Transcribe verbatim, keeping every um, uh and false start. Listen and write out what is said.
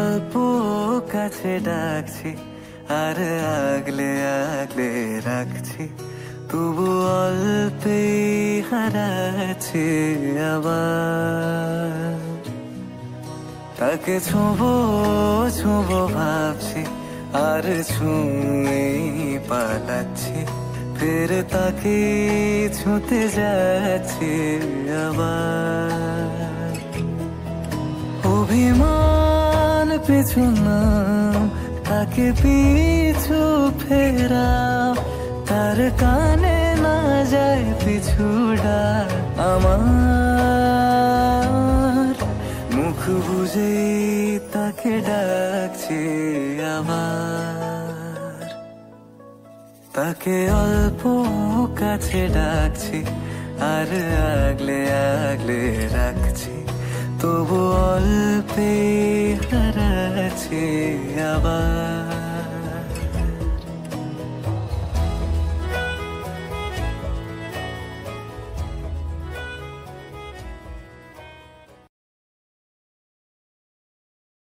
অল্প কাছে ডাকছি, আর আগলে আগলে রাখছি, তবু অল্পে হারাচ্ছি আবার। তাকে ছোঁবো ছোঁবো ভাবছি, আর ছুঁয়েই পালাচ্ছি, ফের তাকে ছুঁতে যাচ্ছি আবার। অভিমান পিছু নাও, তাকে পিছু ফেরাও, তার কানে না যায় পিছু ডাক আমার। মুখ বুঝে তাকে ডাকছে আমার, তাকে অল্প কাছে ডাকছি, আর আগলে আগলে রাখছি, তবু অল্পে হারাচ্ছি আবার।